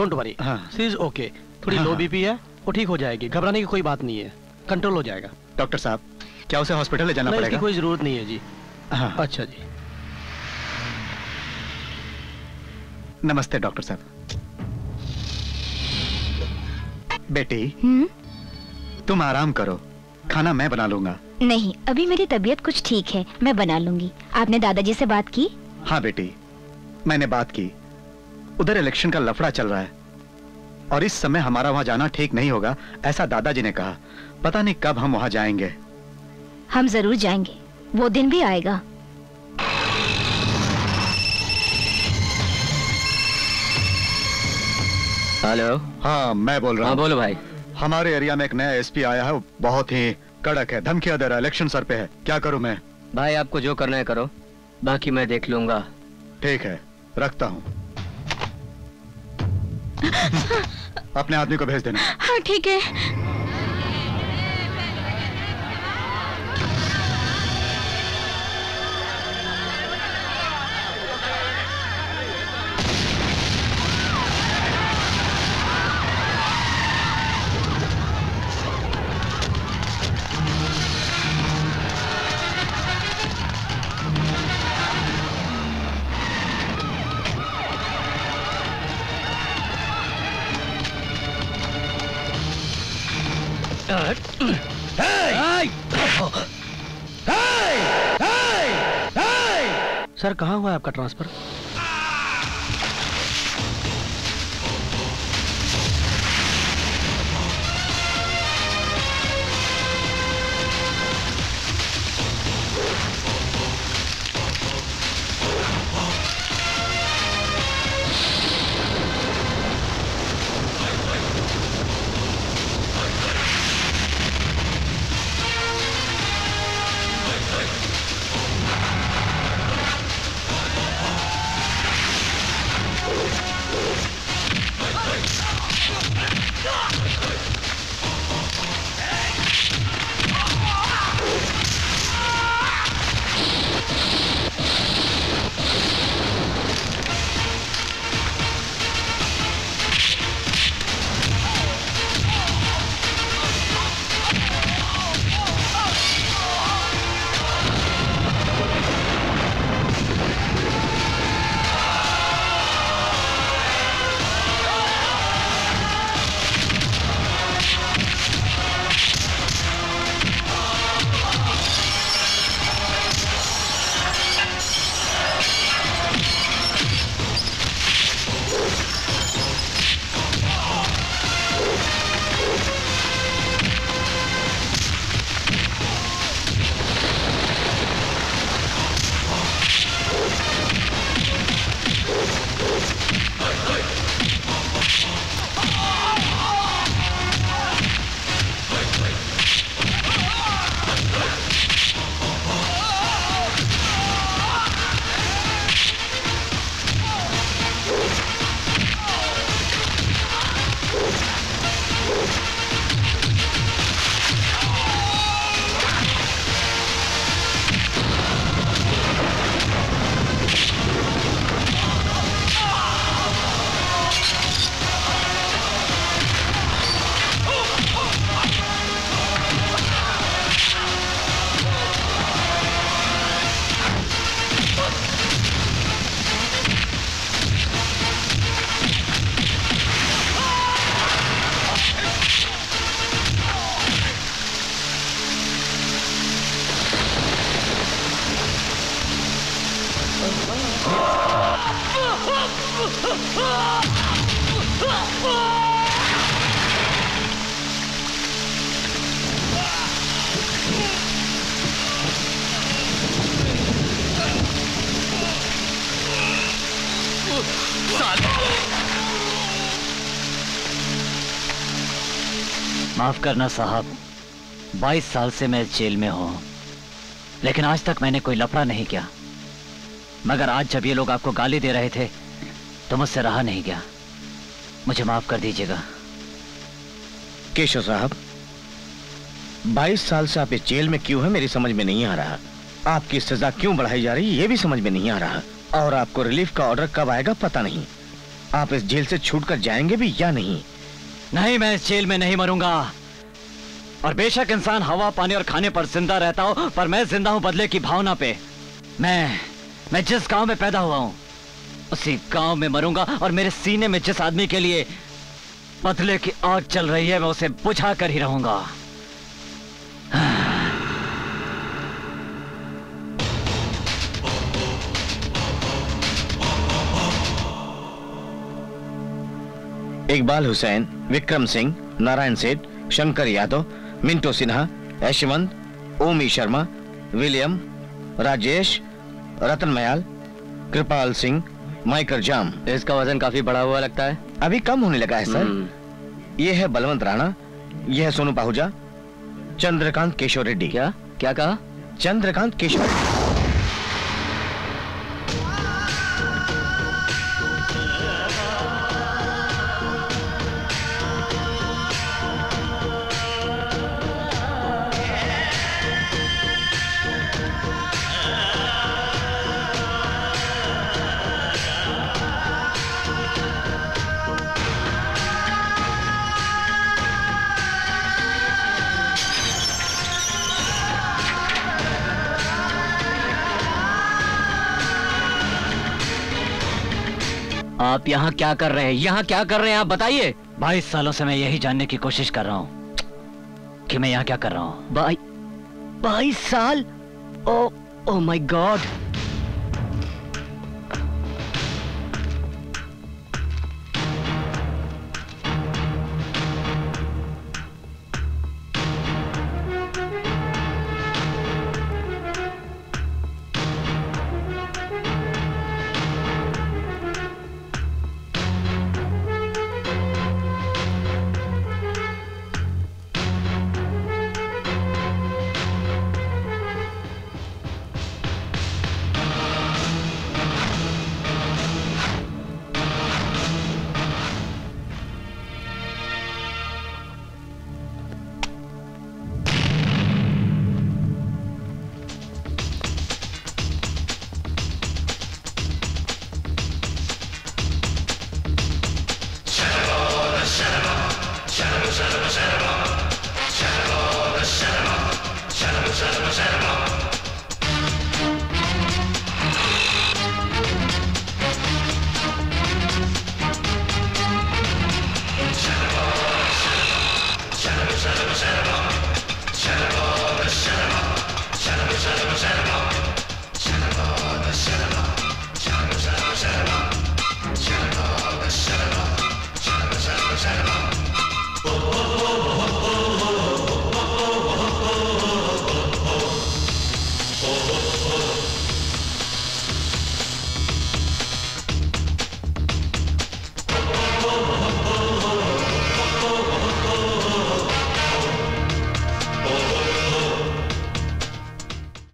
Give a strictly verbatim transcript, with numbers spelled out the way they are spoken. Don't worry, she is okay. थोड़ी low BP है, वो ठीक हो जाएगी, घबराने की कोई बात नहीं है, कंट्रोल हो जाएगा। डॉक्टर साहब क्या उसे हॉस्पिटल ले जाना पड़ेगा? इसकी कोई जरूरत नहीं है जी। हाँ। अच्छा जी, नमस्ते डॉक्टर साहब। बेटी हुँ? तुम आराम करो, खाना मैं बना लूंगा। नहीं, अभी मेरी तबीयत कुछ ठीक है, मैं बना लूंगी। आपने दादाजी से बात की? हाँ बेटी, मैंने बात की। उधर इलेक्शन का लफड़ा चल रहा है और इस समय हमारा वहाँ जाना ठीक नहीं होगा, ऐसा दादाजी ने कहा। पता नहीं कब हम वहाँ जाएंगे। हम जरूर जाएंगे, वो दिन भी आएगा। हेलो। हाँ मैं बोल रहा हूँ। हाँ, बोलो भाई। हमारे एरिया में एक नया एसपी आया है, वो बहुत ही कड़क है, धमकियां दे रहा है, इलेक्शन सर पे है। क्या करूँ मैं? भाई आपको जो करना है करो, बाकी मैं देख लूंगा। ठीक है, रखता हूँ। अपने आदमी को भेज देना। हाँ ठीक है। सर कहाँ हुआ आपका ट्रांसफर? माफ करना साहब, बाईस साल से मैं जेल में हूं, लेकिन आज तक मैंने कोई लफड़ा नहीं किया। मगर आज जब ये लोग आपको गाली दे रहे थे तो मुझसे रहा नहीं गया, मुझे माफ कर दीजिएगा। केशव साहब, बाईस साल से आप इस जेल में क्यों हैं मेरी समझ में नहीं आ रहा। आपकी सजा क्यों बढ़ाई जा रही है ये भी समझ में नहीं आ रहा, और आपको रिलीफ का ऑर्डर कब आएगा पता नहीं। आप इस जेल से छूटकर जाएंगे भी या नहीं? नहीं, मैं इस जेल में नहीं मरूंगा। और बेशक इंसान हवा, पानी और खाने पर जिंदा रहता हो, पर मैं जिंदा हूं बदले की भावना पे। मैं मैं जिस गांव में पैदा हुआ हूं उसी गांव में मरूंगा, और मेरे सीने में जिस आदमी के लिए बदले की आग चल रही है मैं उसे बुझा कर ही रहूंगा। इकबाल हुसैन, विक्रम सिंह, नारायण सेठ, शंकर यादव, मिंटू सिन्हा, यशवंत, ओमी शर्मा, विलियम, राजेश, रतन मयाल, कृपाल सिंह, माइकल जाम। इसका वजन काफी बढ़ा हुआ लगता है। अभी कम होने लगा है सर। ये है बलवंत राणा, यह है सोनू पाहुजा, चंद्रकांत केशोर रेड्डी। क्या क्या कहा? चंद्रकांत केशोर रेड्डी। आप यहाँ क्या कर रहे हैं? यहाँ क्या कर रहे हैं आप बताइए। बाईस सालों से मैं यही जानने की कोशिश कर रहा हूँ कि मैं यहाँ क्या कर रहा हूँ। बाईस साल? Oh, oh my God.